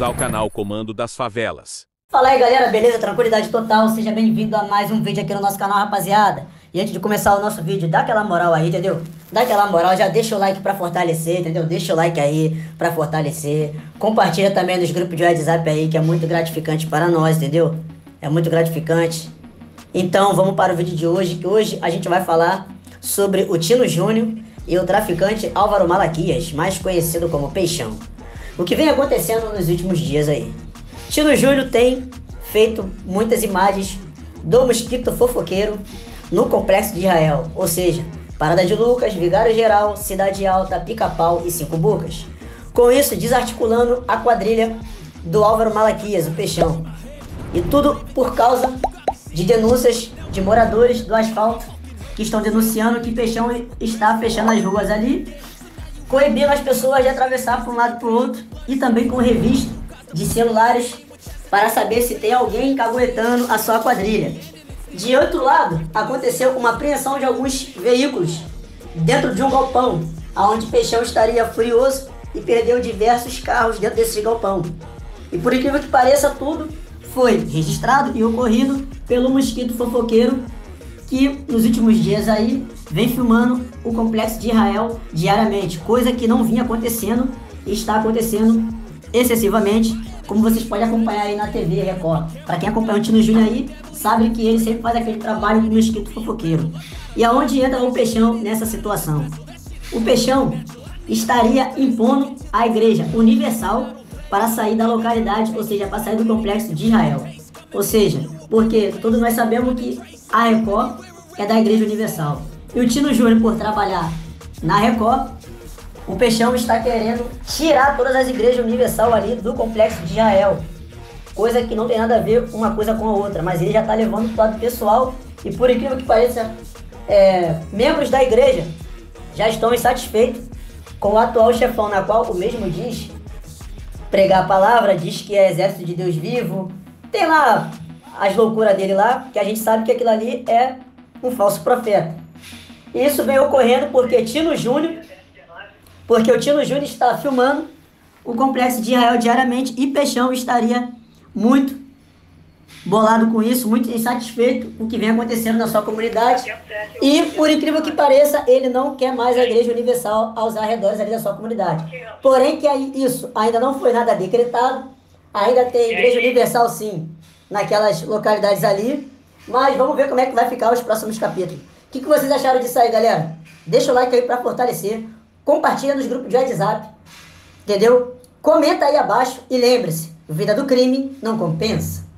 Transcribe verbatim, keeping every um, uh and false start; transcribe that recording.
Bem-vindos ao canal Comando das Favelas. Fala aí, galera, beleza? Tranquilidade total. Seja bem-vindo a mais um vídeo aqui no nosso canal, rapaziada. E antes de começar o nosso vídeo, dá aquela moral aí, entendeu? Dá aquela moral, já deixa o like pra fortalecer, entendeu? Deixa o like aí pra fortalecer. Compartilha também nos grupos de WhatsApp aí, que é muito gratificante para nós, entendeu? É muito gratificante. Então, vamos para o vídeo de hoje, que hoje a gente vai falar sobre o Tino Júnior e o traficante Álvaro Malaquias, mais conhecido como Peixão. O que vem acontecendo nos últimos dias aí? Tino Júnior tem feito muitas imagens do mosquito fofoqueiro no Complexo de Israel, ou seja, Parada de Lucas, Vigário Geral, Cidade Alta, Pica-Pau e Cinco Bocas. Com isso, desarticulando a quadrilha do Álvaro Malaquias, o Peixão. E tudo por causa de denúncias de moradores do asfalto que estão denunciando que Peixão está fechando as ruas ali, coibindo as pessoas de atravessar para um lado e para o outro, e também com revista de celulares para saber se tem alguém caguetando a sua quadrilha. De outro lado, aconteceu uma apreensão de alguns veículos dentro de um galpão, onde Peixão estaria furioso e perdeu diversos carros dentro desse galpão. E por incrível que pareça, tudo foi registrado e ocorrido pelo mosquito fofoqueiro, que nos últimos dias aí vem filmando o Complexo de Israel diariamente, coisa que não vinha acontecendo e está acontecendo excessivamente, como vocês podem acompanhar aí na T V Record. Para quem acompanha o Tino Júnior aí, sabe que ele sempre faz aquele trabalho do mosquito fofoqueiro. E aonde entra o Peixão nessa situação? O Peixão estaria impondo a Igreja Universal para sair da localidade, ou seja, para sair do Complexo de Israel. Ou seja, porque todos nós sabemos que a Record é da Igreja Universal. E o Tino Júnior, por trabalhar na Record, o Peixão está querendo tirar todas as Igrejas Universal ali do Complexo de Israel. Coisa que não tem nada a ver uma coisa com a outra, mas ele já está levando para o lado pessoal. E por incrível que pareça, é, membros da igreja já estão insatisfeitos com o atual chefão, na qual o mesmo diz pregar a palavra, diz que é exército de Deus vivo. Tem lá as loucuras dele lá, que a gente sabe que aquilo ali é um falso profeta. E isso vem ocorrendo porque Tino Júnior, porque o Tino Júnior está filmando o Complexo de Israel diariamente, e Peixão estaria muito bolado com isso, muito insatisfeito com o que vem acontecendo na sua comunidade. E por incrível que pareça, ele não quer mais a Igreja Universal aos arredores ali da sua comunidade. Porém que isso ainda não foi nada decretado, ainda tem Igreja Universal sim naquelas localidades ali, mas vamos ver como é que vai ficar os próximos capítulos. O que, que vocês acharam disso aí, galera? Deixa o like aí para fortalecer. Compartilha nos grupos de WhatsApp, entendeu? Comenta aí abaixo e lembre-se, vida do crime não compensa.